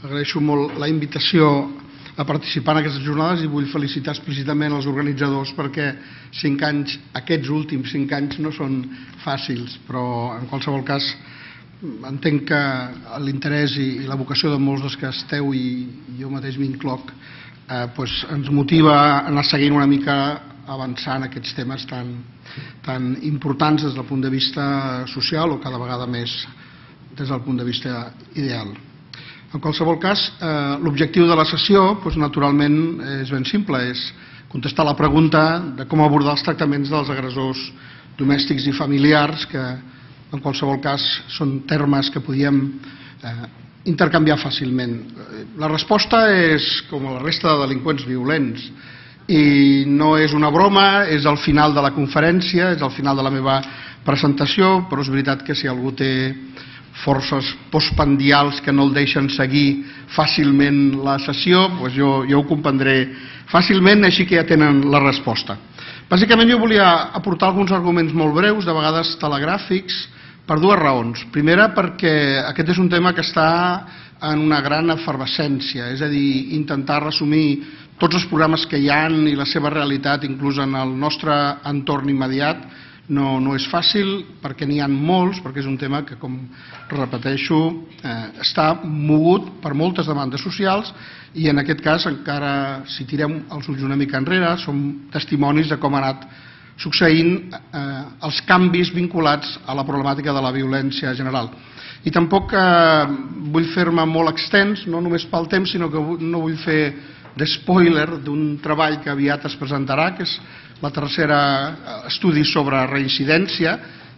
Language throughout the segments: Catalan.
Agraeixo molt la invitació a participar en aquestes jornades i vull felicitar explícitament els organitzadors perquè 5 anys, aquests últims 5 anys, no són fàcils, però en qualsevol cas entenc que l'interès i la vocació de molts dels que esteu i jo mateix m'incloc ens motiva a anar seguint una mica avançant aquests temes tan importants des del punt de vista social o cada vegada més des del punt de vista ideal. En qualsevol cas, l'objectiu de la sessió, naturalment, és ben simple, és contestar la pregunta de com abordar els tractaments dels agressors domèstics i familiars, que en qualsevol cas són termes que podíem intercanviar fàcilment. La resposta és com a la resta de delinqüents violents, i no és una broma, és al final de la conferència, és al final de la meva presentació, però és veritat que si algú té forces postpendials que no el deixen seguir fàcilment la sessió, jo ho comprendré fàcilment, així que ja tenen la resposta. Bàsicament jo volia aportar alguns arguments molt breus, de vegades telegràfics, per dues raons. Primera, perquè aquest és un tema que està en una gran efervescència, és a dir, intentar resumir tots els programes que hi ha i la seva realitat, inclús en el nostre entorn immediat, no és fàcil perquè n'hi ha molts, perquè és un tema que, com repeteixo, està mogut per moltes demandes socials i en aquest cas, encara si tirem els ulls una mica enrere, som testimonis de com ha anat succeint els canvis vinculats a la problemàtica de la violència general. I tampoc vull fer-me molt extens, no només pel temps, sinó que no vull fer d'espoiler d'un treball que aviat es presentarà, que és la tercera estudi sobre reincidència,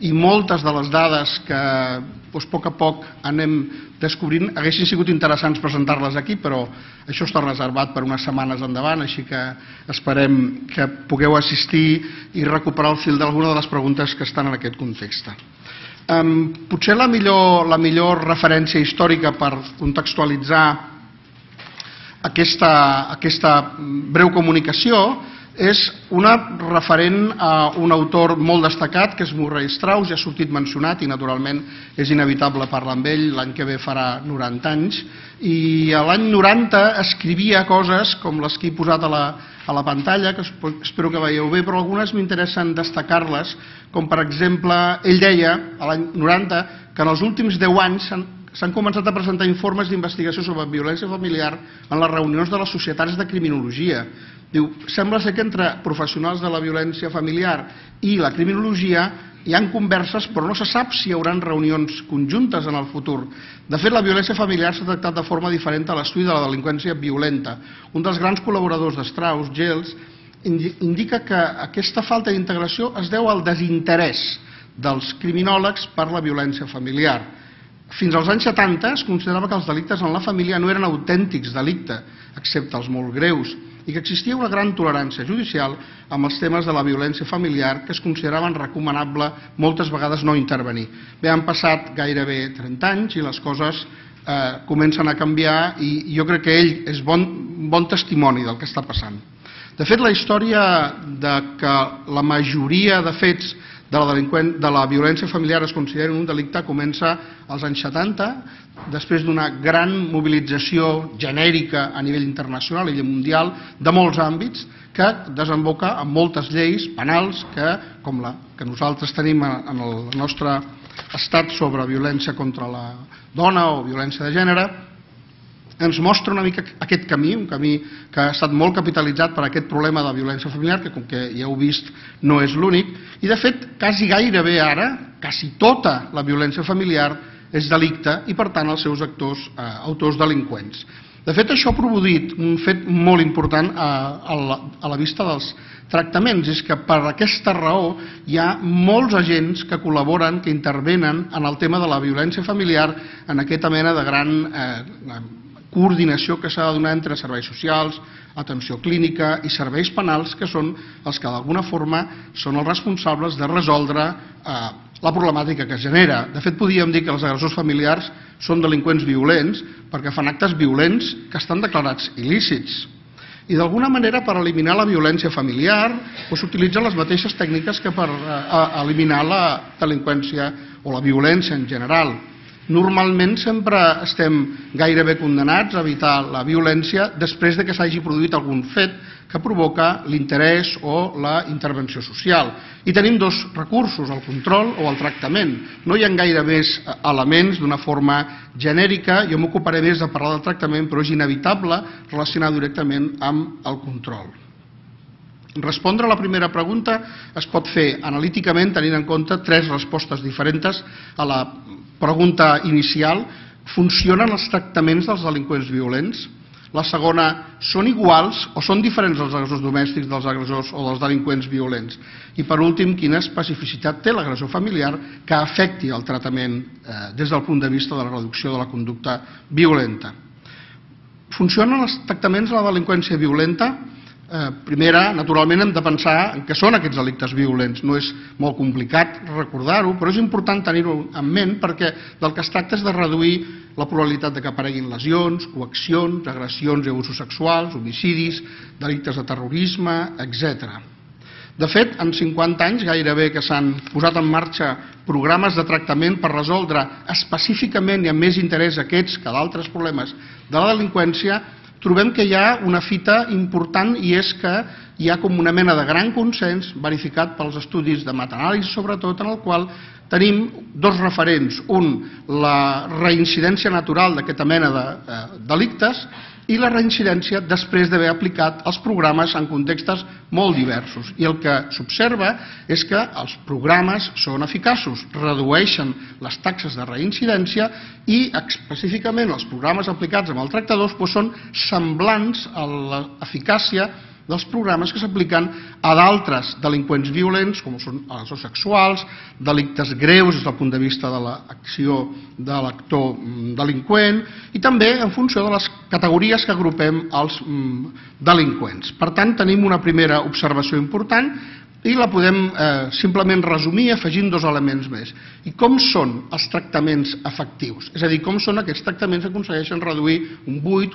i moltes de les dades que a poc a poc anem descobrint haguessin sigut interessants presentar-les aquí, però això està reservat per unes setmanes endavant, així que esperem que pugueu assistir i recuperar el fil d'alguna de les preguntes que estan en aquest context. Potser la millor referència històrica per contextualitzar aquesta breu comunicació és una referent a un autor molt destacat, que és Murray Straus, ja ha sortit mencionat i naturalment és inevitable parlar amb ell, l'any que ve farà 90 anys, i l'any 90 escrivia coses com les que he posat a la pantalla, que espero que veieu bé, però algunes m'interessen destacar-les, com per exemple, ell deia l'any 90 que en els últims 10 anys s'han començat a presentar informes d'investigació sobre violència familiar en les reunions de les societats de criminologia. Diu, sembla ser que entre professionals de la violència familiar i la criminologia hi han converses, però no se sap si hi hauran reunions conjuntes en el futur. De fet, la violència familiar s'ha tractat de forma diferent a l'estudi de la delinqüència violenta. Un dels grans col·laboradors de Straus, Gels, indica que aquesta falta d'integració es deu al desinterès dels criminòlegs per la violència familiar. Fins als anys 70 es considerava que els delictes en la família no eren autèntics delictes, excepte els molt greus, i que existia una gran tolerància judicial amb els temes de la violència familiar que es consideraven recomanable moltes vegades no intervenir. Bé, han passat gairebé 30 anys i les coses comencen a canviar i jo crec que ell és bon testimoni del que està passant. De fet, la història de que la majoria de fets de la violència familiar es considera un delicte comença als anys 70, després d'una gran mobilització genèrica a nivell internacional i mundial de molts àmbits que desemboca en moltes lleis penals que, com la que nosaltres tenim en el nostre estat sobre violència contra la dona o violència de gènere, ens mostra una mica aquest camí, un camí que ha estat molt capitalitzat per aquest problema de violència familiar, que com que ja heu vist no és l'únic, i de fet quasi gairebé ara, quasi tota la violència familiar és delicte i per tant els seus autors delinqüents. De fet això ha produït un fet molt important a la vista dels tractaments, és que per aquesta raó hi ha molts agents que col·laboren, que intervenen en el tema de la violència familiar en aquesta mena de gran coordinació que s'ha de donar entre serveis socials, atenció clínica i serveis penals, que són els que d'alguna forma són els responsables de resoldre la problemàtica que es genera. De fet, podríem dir que els agressors familiars són delinqüents violents perquè fan actes violents que estan declarats il·lícits. I d'alguna manera per eliminar la violència familiar s'utilitzen les mateixes tècniques que per eliminar la delinqüència o la violència en general. Normalment sempre estem gairebé condenats a evitar la violència després que s'hagi produït algun fet que provoca l'interès o la intervenció social. I tenim dos recursos, el control o el tractament. No hi ha gaire més elements d'una forma genèrica, jo m'ocuparé més de parlar del tractament, però és inevitable relacionar directament amb el control. Respondre a la primera pregunta es pot fer analíticament tenint en compte tres respostes diferents a la pregunta inicial. Funcionen els tractaments dels delinqüents violents? La segona, són iguals o són diferents els agressors domèstics dels agressors o dels delinqüents violents? I per últim, quina especificitat té l'agressor familiar que afecti el tractament des del punt de vista de la reducció de la conducta violenta? Funcionen els tractaments de la delinqüència violenta? Primera, naturalment hem de pensar en què són aquests delictes violents. No és molt complicat recordar-ho, però és important tenir-ho en ment perquè del que es tracta és de reduir la probabilitat que apareguin lesions, coaccions, agressions i abusos sexuals, homicidis, delictes de terrorisme, etc. De fet, en 50 anys gairebé que s'han posat en marxa programes de tractament per resoldre específicament i amb més interès aquests que d'altres problemes de la delinqüència, trobem que hi ha una fita important i és que hi ha com una mena de gran consens verificat pels estudis de metanàlisi, sobretot, en el qual tenim dos referents. Un, la reincidència natural d'aquesta mena de delictes i la reincidència després d'haver aplicat els programes en contextes molt diversos. I el que s'observa és que els programes són eficaços, redueixen les taxes de reincidència i específicament els programes aplicats amb els tractadors són semblants a l'eficàcia dels programes que s'apliquen a d'altres delinqüents violents, com són agressors sexuals, delictes greus des del punt de vista de l'acció de l'actor delinqüent i també en funció de les categories que agrupem els delinqüents. Per tant, tenim una primera observació important i la podem simplement resumir afegint dos elements més. I com són els tractaments efectius? És a dir, com són aquests tractaments que aconsegueixen reduir un 8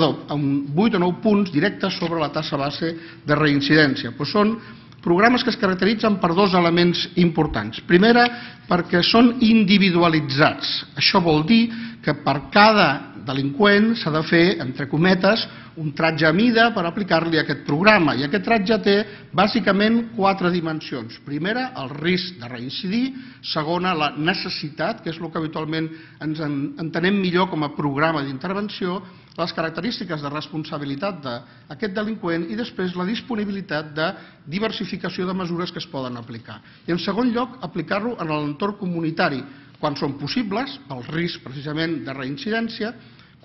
o 9 punts directes sobre la taxa base de reincidència? Són programes que es caracteritzen per dos elements importants. Primera, perquè són individualitzats. Això vol dir que per cada delinqüent s'ha de fer, entre cometes, un tratge a mida per aplicar-li aquest programa. I aquest tratge té bàsicament quatre dimensions. Primera, el risc de reincidir. Segona, la necessitat, que és el que habitualment ens entenem millor com a programa d'intervenció. Les característiques de responsabilitat d'aquest delinqüent i després la disponibilitat de diversificació de mesures que es poden aplicar. I en segon lloc, aplicar-lo en l'entorn comunitari, quan són possibles, pel risc precisament de reincidència,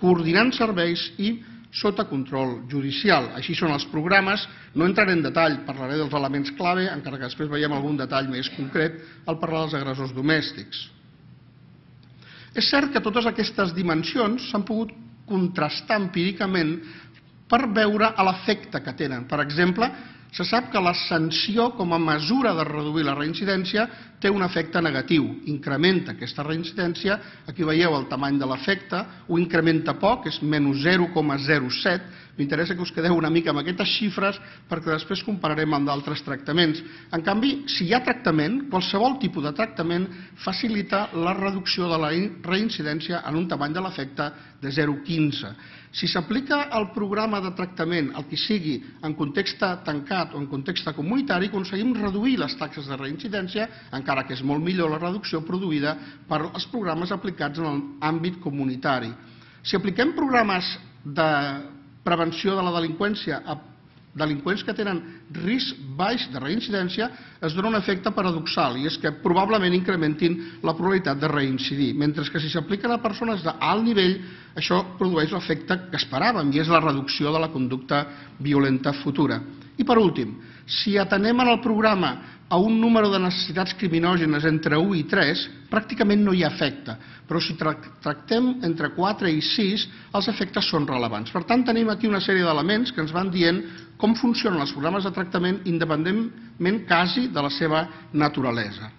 coordinant serveis i sota control judicial. Així són els programes, no entraré en detall, parlaré dels elements clave, encara que després veiem algun detall més concret al parlar dels agressors domèstics. És cert que totes aquestes dimensions s'han pogut contrastar empíricament per veure l'efecte que tenen. Per exemple, se sap que la sanció com a mesura de reduir la reincidència té un efecte negatiu, incrementa aquesta reincidència, aquí veieu el tamany de l'efecte, ho incrementa poc, és menys 0,07, m'interessa que us quedeu una mica amb aquestes xifres perquè després compararem amb d'altres tractaments. En canvi, si hi ha tractament, qualsevol tipus de tractament facilita la reducció de la reincidència en un tamany de l'efecte de 0,15. Si s'aplica al programa de tractament, el que sigui, en context tancat o en context comunitari, aconseguim reduir les taxes de reincidència, encara que és molt millor la reducció produïda per els programes aplicats en l'àmbit comunitari. Si apliquem programes de prevenció de la delinqüència a delinqüents que tenen risc baix de reincidència, es dona un efecte paradoxal, i és que probablement incrementin la probabilitat de reincidir, mentre que si s'apliquen a persones d'alt nivell, això produeix l'efecte que esperàvem, i és la reducció de la conducta violenta futura. I per últim, si atenem en el programa a un número de necessitats criminògenes entre 1 i 3, pràcticament no hi ha efecte, però si tractem entre 4 i 6, els efectes són rellevants. Per tant, tenim aquí una sèrie d'elements que ens van dient com funcionen els programes de tractament independentment quasi de la seva naturalesa.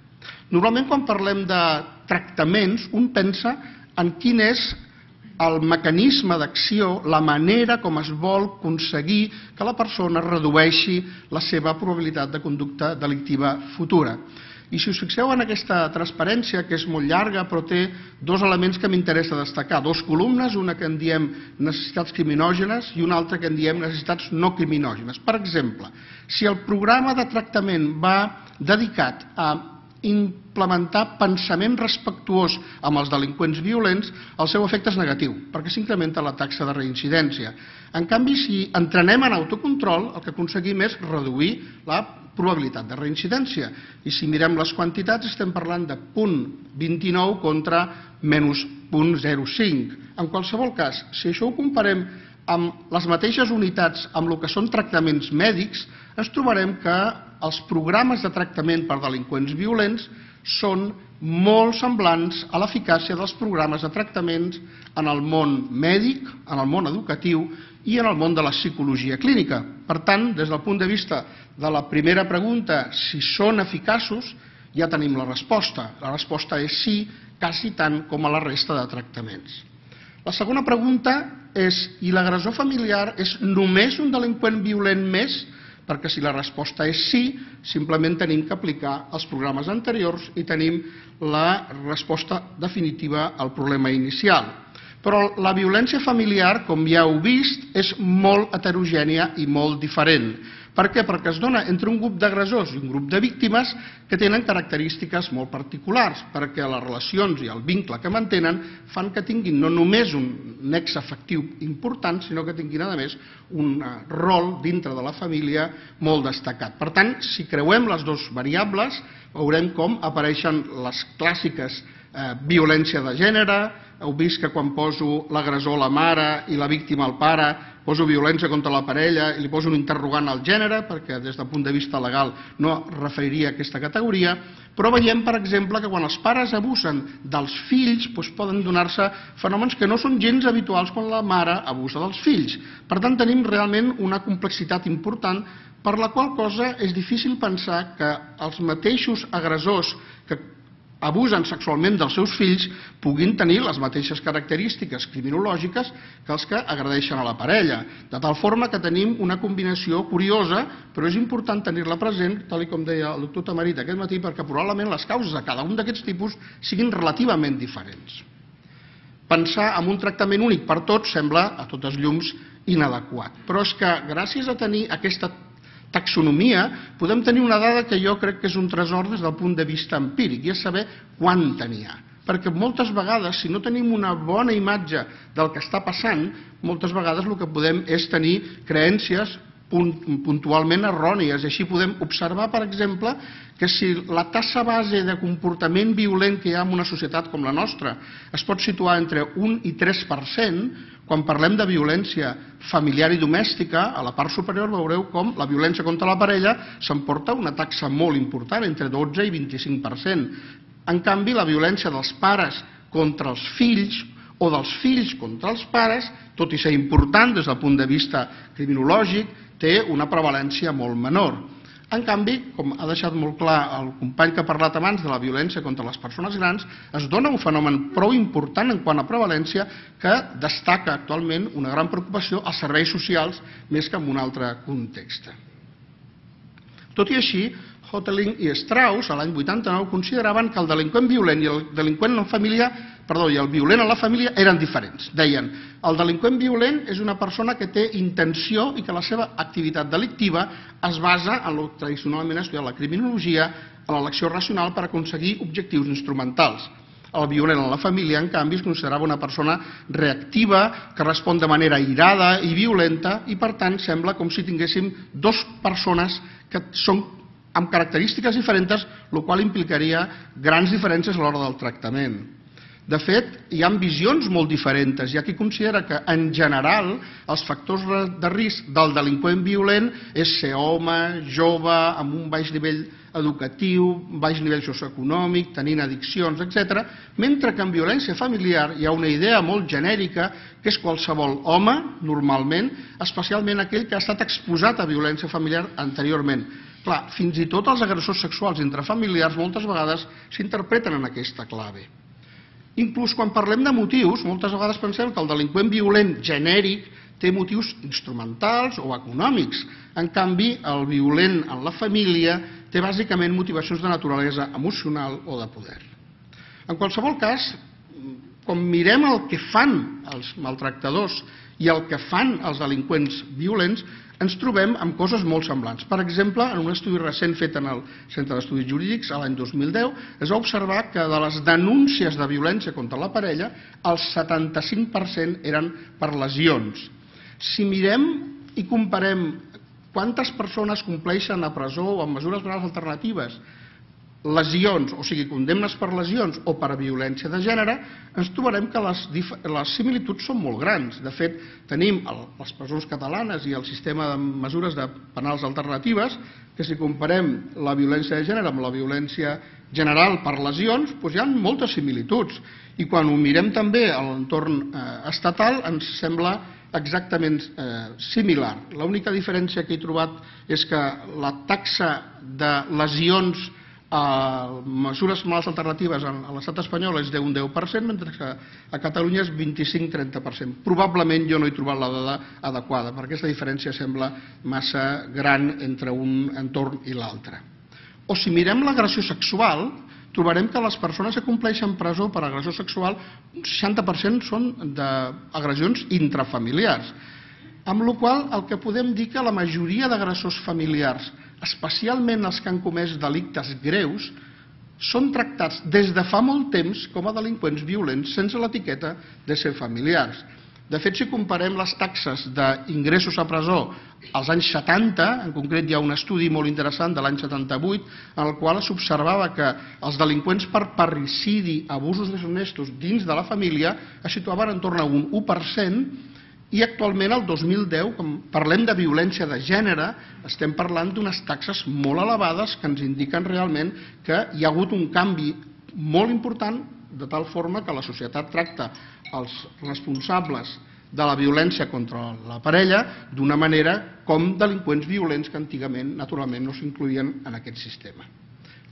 Normalment, quan parlem de tractaments, un pensa en quin és el mecanisme d'acció, la manera com es vol aconseguir que la persona redueixi la seva probabilitat de conducta delictiva futura. I si us fixeu en aquesta transparència, que és molt llarga però té dos elements que m'interessa destacar, dos columnes, una que en diem necessitats criminògenes i una altra que en diem necessitats no criminògenes. Per exemple, si el programa de tractament va dedicat a implementar pensament respectuós amb els delinqüents violents, el seu efecte és negatiu, perquè s'incrementa la taxa de reincidència. En canvi, si entrenem en autocontrol, el que aconseguim és reduir la probabilitat de reincidència. I si mirem les quantitats, estem parlant de 0,29 contra menys 0,05. En qualsevol cas, si això ho comparem amb les mateixes unitats, amb el que són tractaments mèdics, ens trobarem que els programes de tractament per delinqüents violents són molt semblants a l'eficàcia dels programes de tractament en el món mèdic, en el món educatiu i en el món de la psicologia clínica. Per tant, des del punt de vista de la primera pregunta, si són eficaços, ja tenim la resposta. La resposta és sí, quasi tant com a la resta de tractaments. La segona pregunta és, i l'agressor familiar és només un delinqüent violent més? Perquè si la resposta és sí, simplement tenim que aplicar els programes anteriors i tenim la resposta definitiva al problema inicial. Però la violència familiar, com ja heu vist, és molt heterogènia i molt diferent. Per què? Perquè es dona entre un grup d'agressors i un grup de víctimes que tenen característiques molt particulars, perquè les relacions i el vincle que mantenen fan que tinguin no només un nexe afectiu important, sinó que tinguin, a més, un rol dintre de la família molt destacat. Per tant, si creuem les dues variables, veurem com apareixen les clàssiques violència de gènere. Heu vist que quan poso l'agressor a la mare i la víctima al pare, poso violència contra la parella i li poso un interrogant al gènere, perquè des del punt de vista legal no referiria a aquesta categoria, però veiem, per exemple, que quan els pares abusen dels fills poden donar-se fenòmens que no són gens habituals quan la mare abusa dels fills. Per tant, tenim realment una complexitat important, per la qual cosa és difícil pensar que els mateixos agressors que abusen sexualment dels seus fills puguin tenir les mateixes característiques criminològiques que els que agredeixen a la parella. De tal forma que tenim una combinació curiosa, però és important tenir-la present, tal com deia el doctor Tamarit aquest matí, perquè probablement les causes de cada un d'aquests tipus siguin relativament diferents. Pensar en un tractament únic per tots sembla, a totes llums, inadequat. Però és que gràcies a tenir aquesta taxonomia, podem tenir una dada que jo crec que és un tresor des del punt de vista empíric, i és saber quanta n'hi ha. Perquè moltes vegades, si no tenim una bona imatge del que està passant, moltes vegades el que podem és tenir creences puntualment errònies. Així podem observar, per exemple, que si la tassa base de comportament violent que hi ha en una societat com la nostra es pot situar entre 1 i 3%, quan parlem de violència familiar i domèstica, a la part superior veureu com la violència contra la parella s'emporta una taxa molt important, entre 12 i 25%. En canvi, la violència dels pares contra els fills o dels fills contra els pares, tot i ser important des del punt de vista criminològic, té una prevalència molt menor. En canvi, com ha deixat molt clar el company que ha parlat abans de la violència contra les persones grans, es dona un fenomen prou important en quant a prevalència que destaca actualment una gran preocupació als serveis socials més que en un altre context. Tot i així, Hotaling i Straus, a l'any 89, consideraven que el delinqüent violent i el delinqüent en família, perdó, i el violent en la família eren diferents. Deien, el delinqüent violent és una persona que té intenció i que la seva activitat delictiva es basa en el que tradicionalment es deia la criminologia, en l'elecció racional per aconseguir objectius instrumentals. El violent en la família, en canvi, es considerava una persona reactiva, que respon de manera irada i violenta, i per tant sembla com si tinguéssim dues persones que són amb característiques diferents, el qual implicaria grans diferències a l'hora del tractament. De fet, hi ha visions molt diferents. Hi ha qui considera que, en general, els factors de risc del delinqüent violent és ser home, jove, amb un baix nivell educatiu, baix nivell socioeconòmic, tenint addiccions, etc. Mentre que en violència familiar hi ha una idea molt genèrica que és qualsevol home, normalment, especialment aquell que ha estat exposat a violència familiar anteriorment. Clar, fins i tot els agressors sexuals intrafamiliars moltes vegades s'interpreten en aquesta clave. Inclús quan parlem de motius, moltes vegades pensem que el delinqüent violent genèric té motius instrumentals o econòmics. En canvi, el violent en la família té bàsicament motivacions de naturalesa emocional o de poder. En qualsevol cas, quan mirem el que fan els maltractadors i el que fan els delinqüents violents, ens trobem amb coses molt semblants. Per exemple, en un estudi recent fet en el Centre d'Estudis Jurídics l'any 2010, es va observar que de les denúncies de violència contra la parella, el 75% eren per lesions. Si mirem i comparem quantes persones compleixen a presó o amb mesures penals alternatives, lesions, o sigui, condemnes per lesions o per violència de gènere, ens trobarem que les similituds són molt grans. De fet, tenim les presons catalanes i el sistema de mesures penals alternatives, que si comparem la violència de gènere amb la violència general per lesions, doncs hi ha moltes similituds. I quan ho mirem també a l'entorn estatal, ens sembla exactament similar. L'única diferència que he trobat és que la taxa de lesions a mesures penals alternatives a l'estat espanyol és d'un 10%, mentre que a Catalunya és 25-30%. Probablement jo no he trobat la dada adequada, perquè aquesta diferència sembla massa gran entre un entorn i l'altre. O si mirem l'agressió sexual, trobarem que les persones que compleixen presó per agressió sexual, un 60% són d'agressions intrafamiliars, amb la qual cosa el que podem dir que la majoria d'agressors familiars, especialment els que han comès delictes greus, són tractats des de fa molt temps com a delinqüents violents sense l'etiqueta de ser familiars. De fet, si comparem les taxes d'ingressos a presó als anys 70, en concret hi ha un estudi molt interessant de l'any 78, en el qual s'observava que els delinqüents per parricidi, abusos deshonestos dins de la família, es situaven en torn a un 1%, i actualment, el 2010, quan parlem de violència de gènere, estem parlant d'unes taxes molt elevades que ens indiquen realment que hi ha hagut un canvi molt important, de tal forma que la societat tracta els responsables de la violència contra la parella d'una manera com delinqüents violents que antigament, naturalment, no s'incloïen en aquest sistema.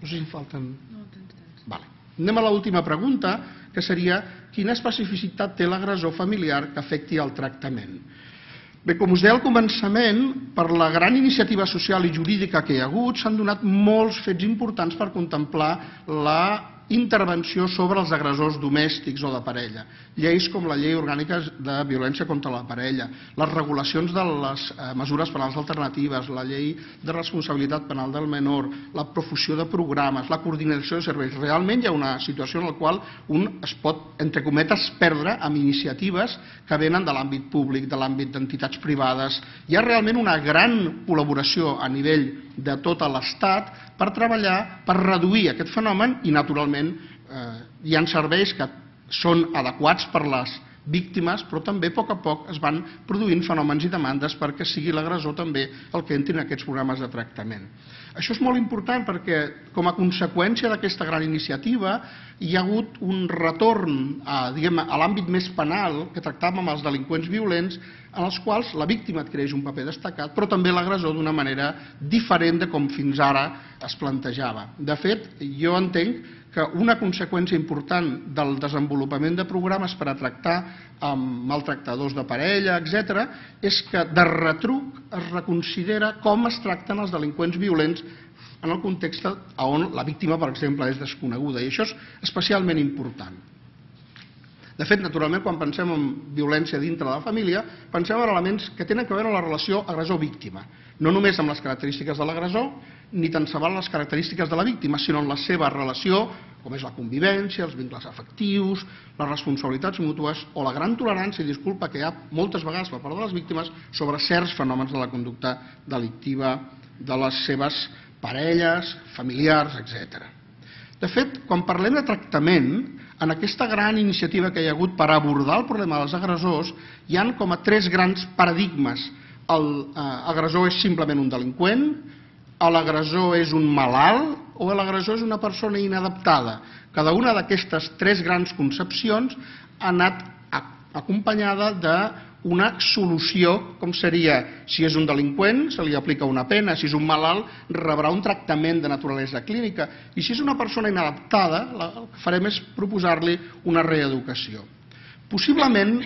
No sé si em falten... No, tens temps. D'acord. Anem a l'última pregunta, que seria quina especificitat té l'agressor familiar que afecti el tractament. Bé, com us deia al començament, per la gran iniciativa social i jurídica que hi ha hagut, s'han donat molts fets importants per contemplar la intervenció sobre els agressors domèstics o de parella. Lleis com la Llei Orgànica de Violència contra la Parella, les regulacions de les mesures penals alternatives, la Llei de Responsabilitat Penal del Menor, la profusió de programes, la coordinació de serveis. Realment hi ha una situació en la qual un es pot, entre cometes, perdre amb iniciatives que venen de l'àmbit públic, de l'àmbit d'entitats privades. Hi ha realment una gran col·laboració a nivell de tot l'Estat per treballar, per reduir aquest fenomen i, naturalment, hi ha serveis que són adequats per les víctimes, però també a poc es van produint fenòmens i demandes perquè sigui l'agressor també el que entri en aquests programes de tractament. Això és molt important perquè, com a conseqüència d'aquesta gran iniciativa, hi ha hagut un retorn a l'àmbit més penal que tractàvem amb els delinqüents violents, en els quals la víctima adquireix un paper destacat, però també l'agressor d'una manera diferent de com fins ara es plantejava. De fet, jo entenc que una conseqüència important del desenvolupament de programes per a tractar amb maltractadors de parella, etc., és que de retruc es reconsidera com es tracten els delinqüents violents en el context on la víctima, per exemple, és desconeguda. I això és especialment important. De fet, naturalment, quan pensem en violència dintre de la família, pensem en elements que tenen a veure amb la relació agressor-víctima. No només amb les característiques de l'agressor, ni tant se val les característiques de la víctima, sinó en la seva relació, com és la convivència, els vincles afectius, les responsabilitats mútues o la gran tolerància i disculpa que hi ha moltes vegades per part de les víctimes sobre certs fenòmens de la conducta delictiva de les seves parelles, familiars, etc. De fet, quan parlem de tractament, en aquesta gran iniciativa que hi ha hagut per abordar el problema dels agressors, hi ha com a tres grans paradigmes. L'agressor és simplement un delinqüent, l'agressor és un malalt o l'agressor és una persona inadaptada. Cada una d'aquestes tres grans concepcions ha anat acompanyada d'una solució, com seria si és un delinqüent, se li aplica una pena, si és un malalt, rebrà un tractament de naturalesa clínica i si és una persona inadaptada, el que farem és proposar-li una reeducació. Possiblement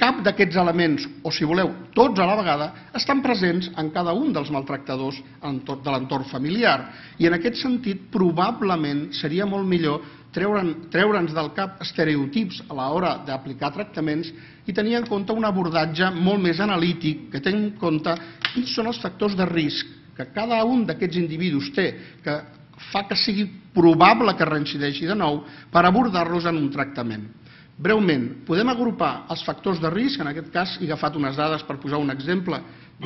cap d'aquests elements, o si voleu, tots a la vegada, estan presents en cada un dels maltractadors de l'entorn familiar. I en aquest sentit, probablement seria molt millor treure'ns del cap estereotips a l'hora d'aplicar tractaments i tenir en compte un abordatge molt més analític, que tingui en compte quins són els factors de risc que cada un d'aquests individus té, que fa que sigui probable que reincideixi de nou per abordar-los en un tractament. Breument, podem agrupar els factors de risc, en aquest cas he agafat unes dades per posar un exemple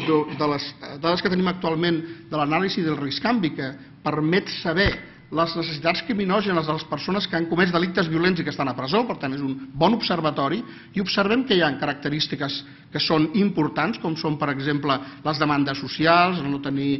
de les dades que tenim actualment de l'anàlisi del riscàmbi, que permet saber les necessitats criminògenes de les persones que han comès delictes violents i que estan a presó, per tant és un bon observatori, i observem que hi ha característiques que són importants, com són per exemple les demandes socials, el no tenir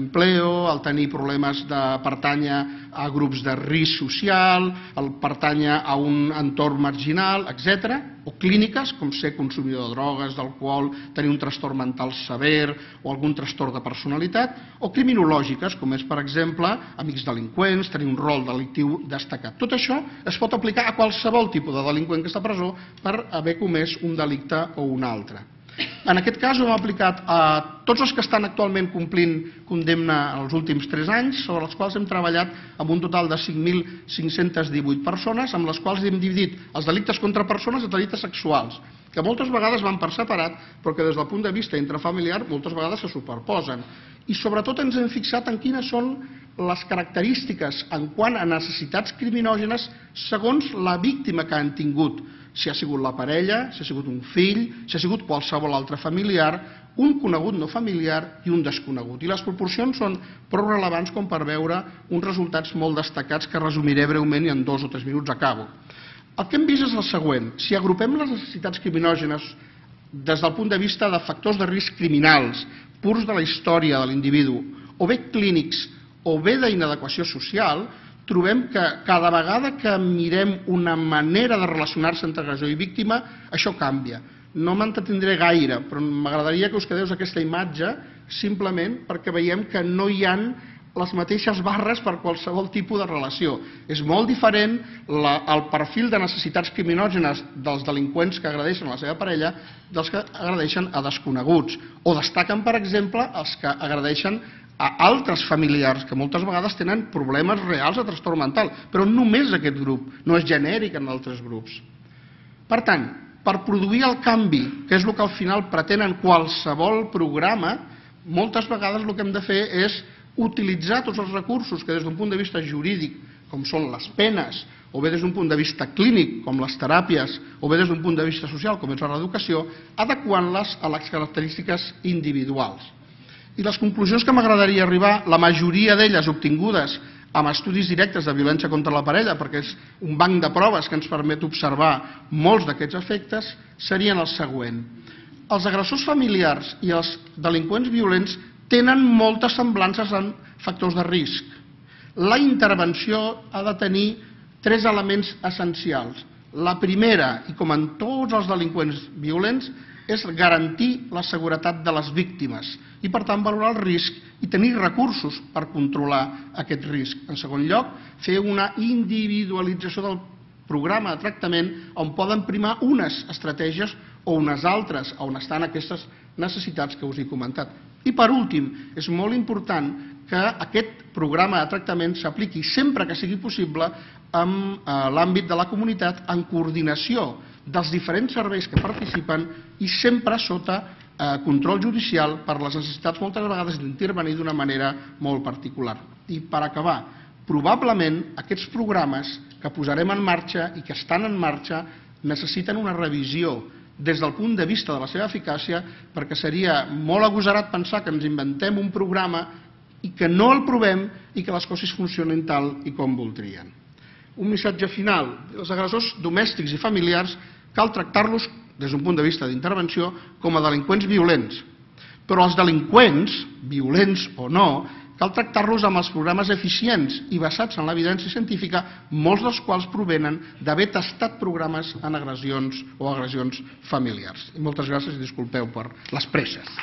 empleo, el tenir problemes de pertànyer a grups de risc social, el pertànyer a un entorn marginal, etc., o clíniques, com ser consumidor de drogues, d'alcohol, tenir un trastorn mental sever o algun trastorn de personalitat, o criminològiques, com és, per exemple, amics delinqüents, tenir un rol delictiu destacat. Tot això es pot aplicar a qualsevol tipus de delinqüent que està a presó per haver comès un delicte o un altre. En aquest cas ho hem aplicat a tots els que estan actualment complint condemna en els últims 3 anys, sobre els quals hem treballat amb un total de 5.518 persones, amb les quals hem dividit els delictes contra persones i delictes sexuals, que moltes vegades van per separat, però que des del punt de vista intrafamiliar moltes vegades se superposen. I sobretot ens hem fixat en quines són les característiques en quant a necessitats criminògenes segons la víctima que han tingut, si ha sigut la parella, si ha sigut un fill, si ha sigut qualsevol altre familiar, un conegut no familiar i un desconegut. I les proporcions són prou relevants com per veure uns resultats molt destacats que resumiré breument i en 2 o 3 minuts acabo. El que hem vist és el següent. Si agrupem les necessitats criminògenes des del punt de vista de factors de risc criminals, purs de la història de l'individu, o bé clínics o bé d'inadequació social, trobem que cada vegada que mirem una manera de relacionar-se entre agressor i víctima, això canvia. No m'entretindré gaire, però m'agradaria que us quedeu aquesta imatge simplement perquè veiem que no hi ha les mateixes barres per qualsevol tipus de relació. És molt diferent el perfil de necessitats criminògenes dels delinqüents que agredeixen a la seva parella dels que agredeixen a desconeguts. O destaquen, per exemple, els que agredeixen a altres familiars que moltes vegades tenen problemes reals de trastorn mental, però només aquest grup, no és genèric en altres grups. Per tant, per produir el canvi, que és el que al final pretén en qualsevol programa, moltes vegades el que hem de fer és utilitzar tots els recursos que des d'un punt de vista jurídic, com són les penes, o bé des d'un punt de vista clínic, com les teràpies, o bé des d'un punt de vista social, com és la reeducació, adequant-les a les característiques individuals. I les conclusions que m'agradaria arribar, la majoria d'elles obtingudes amb estudis directes de violència contra la parella, perquè és un banc de proves que ens permet observar molts d'aquests efectes, serien el següent. Els agressors familiars i els delinqüents violents tenen moltes semblances en factors de risc. La intervenció ha de tenir 3 elements essencials. La primera, i com en tots els delinqüents violents, és garantir la seguretat de les víctimes i, per tant, valorar el risc i tenir recursos per controlar aquest risc. En segon lloc, fer una individualització del programa de tractament on poden primar unes estratègies o unes altres, on estan aquestes necessitats que us he comentat. I, per últim, és molt important que aquest programa de tractament s'apliqui sempre que sigui possible en l'àmbit de la comunitat en coordinació dels diferents serveis que participen i sempre sota control judicial per les necessitats moltes vegades d'intervenir d'una manera molt particular. I per acabar, probablement aquests programes que posarem en marxa i que estan en marxa necessiten una revisió des del punt de vista de la seva eficàcia, perquè seria molt agosarat pensar que ens inventem un programa i que no el provem i que les coses funcionin tal i com voldrien. Un missatge final. Els agressors domèstics i familiars cal tractar-los, des d'un punt de vista d'intervenció, com a delinqüents violents. Però els delinqüents, violents o no, cal tractar-los amb els programes eficients i basats en l'evidència científica, molts dels quals provenen d'haver tastat programes en agressions o agressions familiars. Moltes gràcies i disculpeu per les presses.